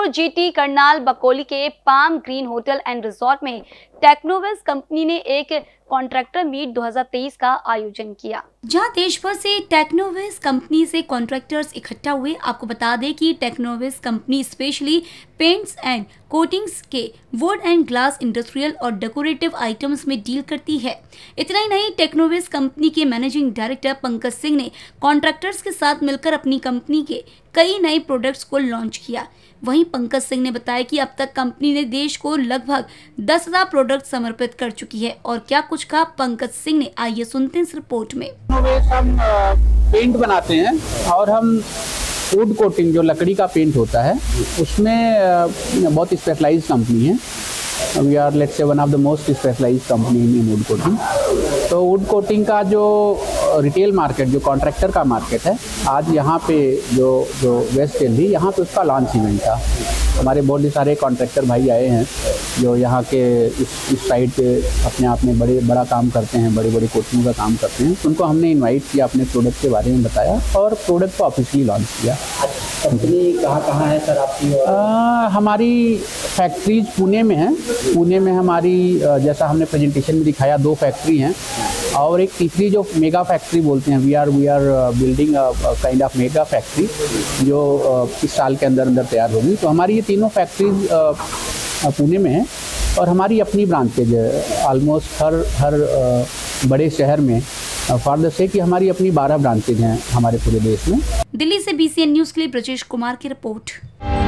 Jodhpur GT Karnal Bakoli के palm green hotel and resort में टेक्नोवेक्स company ने एक कॉन्ट्रैक्टर मीट 2023 का आयोजन किया, जहां देश भर से टेक्नोवेक्स कंपनी से कॉन्ट्रैक्टर्स इकट्ठा हुए। आपको बता दें कि टेक्नोवेक्स company specially paints and coatings के वुड एंड ग्लास इंडस्ट्रियल और डेकोरेटिव आइटम्स में डील करती है। इतना ही नहीं, टेक्नोवेक्स कंपनी के मैनेजिंग डायरेक्टर पंकज सिंह ने कॉन्ट्रैक्टर्स के साथ मिलकर अपनी कंपनी के कई नए प्रोडक्ट्स को लॉन्च किया। वहीं पंकज सिंह ने बताया कि अब तक कंपनी ने देश को लगभग 10,000 प्रोडक्ट समर्पित कर चुकी है और क्या कुछ कहा पंकज सिंह ने, आइए सुनते हैं इस रिपोर्ट में। हम पेंट बनाते हैं और हम फूड कोटिंग जो लकड़ी का पेंट होता है उसमें बहुत स्पेशलाइज्ड कंपनी है। We are let's say one of the most specialized company in wood coating. तो वुड कोटिंग का जो रिटेल मार्केट, जो कॉन्ट्रैक्टर का मार्केट है, आज यहाँ पे जो वेस्ट दिल्ली यहाँ पे उसका लॉन्च इवेंट था। हमारे बहुत सारे कॉन्ट्रैक्टर भाई आए हैं जो यहाँ के इस साइड पे अपने आप में बड़ा काम करते हैं, बड़ी बड़ी कोटिंग का काम करते हैं। उनको हमने इन्वाइट किया, अपने प्रोडक्ट के बारे में बताया और प्रोडक्ट को ऑफिशियली लॉन्च किया। कंपनी कहाँ है सर आपकी? हमारी फैक्ट्रीज पुणे में है। पुणे में हमारी, जैसा हमने प्रेजेंटेशन में दिखाया, 2 फैक्ट्री हैं और एक तीसरी जो मेगा फैक्ट्री बोलते हैं, we are building kind of mega factory जो इस साल के अंदर तैयार होगी। तो हमारी ये तीनों फैक्ट्रीज पुणे में हैं और हमारी अपनी ब्रांचेज ऑलमोस्ट हर बड़े शहर में फार्दर से कि हमारी अपनी 12 ब्रांचेज हैं हमारे पूरे देश में। दिल्ली से INBCN न्यूज़ के लिए ब्रजेश कुमार की रिपोर्ट।